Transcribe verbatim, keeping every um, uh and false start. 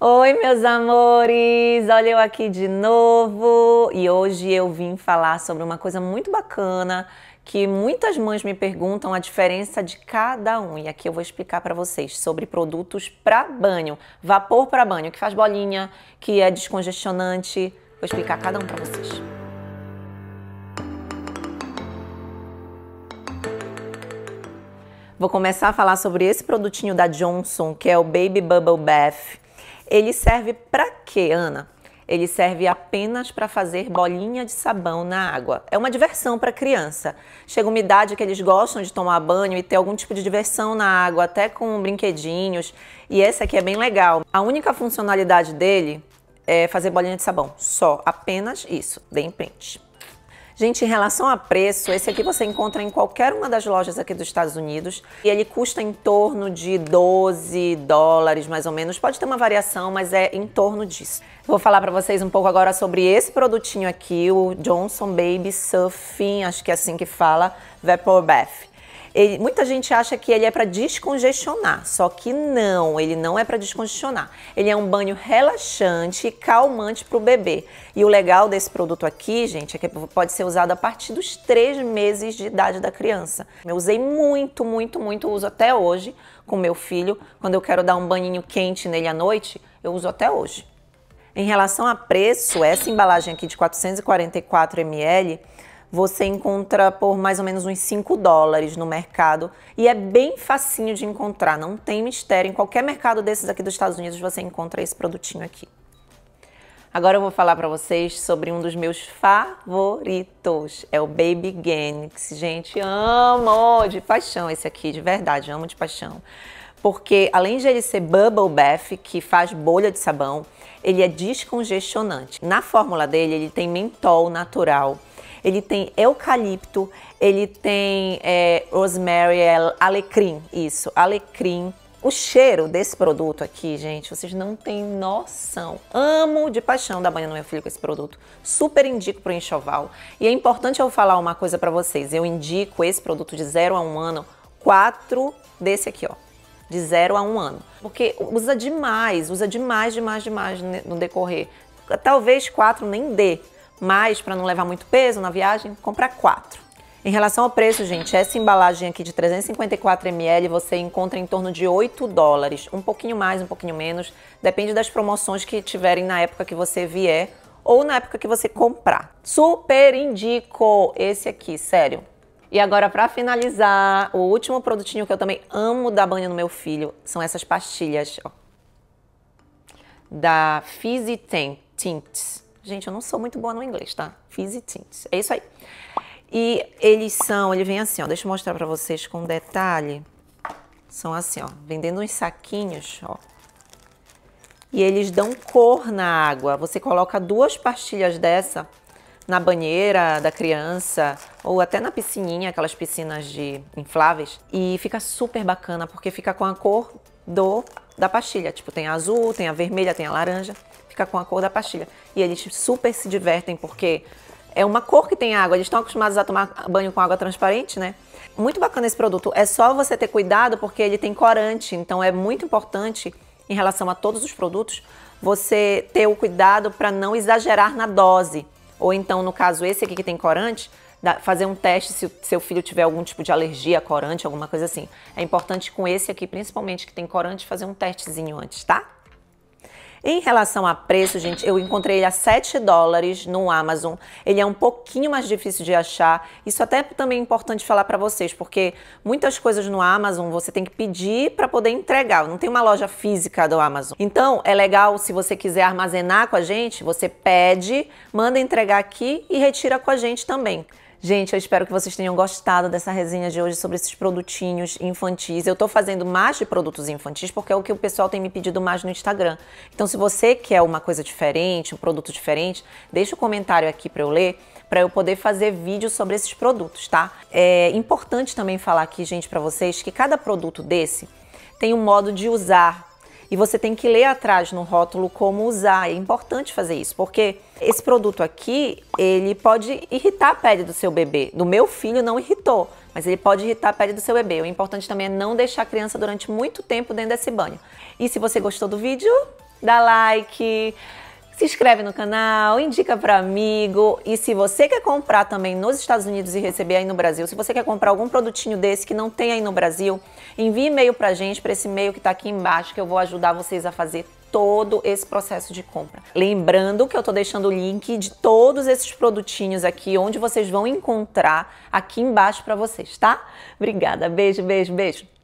Oi, meus amores! Olha eu aqui de novo e hoje eu vim falar sobre uma coisa muito bacana que muitas mães me perguntam a diferença de cada um. E aqui eu vou explicar para vocês sobre produtos para banho, vapor para banho, que faz bolinha, que é descongestionante. Vou explicar cada um para vocês. Vou começar a falar sobre esse produtinho da Johnson, que é o Baby Bubble Bath. Ele serve para quê, Ana? Ele serve apenas para fazer bolinha de sabão na água. É uma diversão para criança. Chega uma idade que eles gostam de tomar banho e ter algum tipo de diversão na água, até com brinquedinhos. E esse aqui é bem legal. A única funcionalidade dele é fazer bolinha de sabão. Só, apenas isso. Deem print. Gente, em relação a preço, esse aqui você encontra em qualquer uma das lojas aqui dos Estados Unidos e ele custa em torno de doze dólares, mais ou menos. Pode ter uma variação, mas é em torno disso. Vou falar pra vocês um pouco agora sobre esse produtinho aqui, o Johnson Baby Soothing, acho que é assim que fala, Vapor Bath. Ele, muita gente acha que ele é para descongestionar, só que não, ele não é para descongestionar. Ele é um banho relaxante e calmante para o bebê. E o legal desse produto aqui, gente, é que pode ser usado a partir dos três meses de idade da criança. Eu usei muito, muito, muito, uso até hoje com meu filho. Quando eu quero dar um banhinho quente nele à noite, eu uso até hoje. Em relação a preço, essa embalagem aqui de quatrocentos e quarenta e quatro mililitros, você encontra por mais ou menos uns cinco dólares no mercado e é bem facinho de encontrar, não tem mistério. Em qualquer mercado desses aqui dos Estados Unidos você encontra esse produtinho aqui. Agora eu vou falar pra vocês sobre um dos meus favoritos, é o Babyganics. Gente, amo de paixão esse aqui, de verdade, amo de paixão. Porque além de ele ser Bubble Bath, que faz bolha de sabão, ele é descongestionante. Na fórmula dele, ele tem mentol natural, ele tem eucalipto, ele tem é, rosemary, alecrim, isso, alecrim. O cheiro desse produto aqui, gente, vocês não têm noção. Amo de paixão dar banho no meu filho com esse produto. Super indico pro enxoval. E é importante eu falar uma coisa pra vocês. Eu indico esse produto de zero a um ano, quatro desse aqui, ó. De zero a um ano. Porque usa demais, usa demais, demais, demais no decorrer. Talvez quatro nem dê. Mas, para não levar muito peso na viagem, compra quatro. Em relação ao preço, gente, essa embalagem aqui de trezentos e cinquenta e quatro mililitros você encontra em torno de oito dólares. Um pouquinho mais, um pouquinho menos. Depende das promoções que tiverem na época que você vier ou na época que você comprar. Super indico esse aqui, sério. E agora, para finalizar, o último produtinho que eu também amo dar banho no meu filho são essas pastilhas, ó, da Fizzy Tints. Gente, eu não sou muito boa no inglês, tá? Fizzy Tints. É isso aí. E eles são, ele vem assim, ó. Deixa eu mostrar pra vocês com detalhe. São assim, ó. Vendendo uns saquinhos, ó. E eles dão cor na água. Você coloca duas pastilhas dessa na banheira da criança ou até na piscininha, aquelas piscinas de infláveis. E fica super bacana porque fica com a cor do, da pastilha. Tipo, tem a azul, tem a vermelha, tem a laranja. Com a cor da pastilha. E eles super se divertem porque é uma cor que tem água. Eles estão acostumados a tomar banho com água transparente, né? Muito bacana esse produto. É só você ter cuidado porque ele tem corante. Então é muito importante, em relação a todos os produtos, você ter o cuidado para não exagerar na dose. Ou então, no caso, esse aqui que tem corante, fazer um teste se o seu filho tiver algum tipo de alergia a corante, alguma coisa assim. É importante com esse aqui, principalmente, que tem corante, fazer um testezinho antes, tá? Em relação a preço, gente, eu encontrei ele a sete dólares no Amazon. Ele é um pouquinho mais difícil de achar. Isso até também é importante falar pra vocês, porque muitas coisas no Amazon você tem que pedir pra poder entregar. Não tem uma loja física do Amazon. Então, é legal, se você quiser armazenar com a gente, você pede, manda entregar aqui e retira com a gente também. Gente, eu espero que vocês tenham gostado dessa resenha de hoje sobre esses produtinhos infantis. Eu tô fazendo mais de produtos infantis porque é o que o pessoal tem me pedido mais no Instagram. Então, se você quer uma coisa diferente, um produto diferente, deixa o um comentário aqui pra eu ler, pra eu poder fazer vídeo sobre esses produtos, tá? É importante também falar aqui, gente, pra vocês que cada produto desse tem um modo de usar. E você tem que ler atrás no rótulo como usar. É importante fazer isso, porque esse produto aqui, ele pode irritar a pele do seu bebê. Do meu filho não irritou, mas ele pode irritar a pele do seu bebê. O importante também é não deixar a criança durante muito tempo dentro desse banho. E se você gostou do vídeo, dá like, se inscreve no canal, indica para amigo. E se você quer comprar também nos Estados Unidos e receber aí no Brasil, se você quer comprar algum produtinho desse que não tem aí no Brasil, envie e-mail pra gente, para esse e-mail que tá aqui embaixo, que eu vou ajudar vocês a fazer todo esse processo de compra. Lembrando que eu tô deixando o link de todos esses produtinhos aqui, onde vocês vão encontrar aqui embaixo para vocês, tá? Obrigada, beijo, beijo, beijo.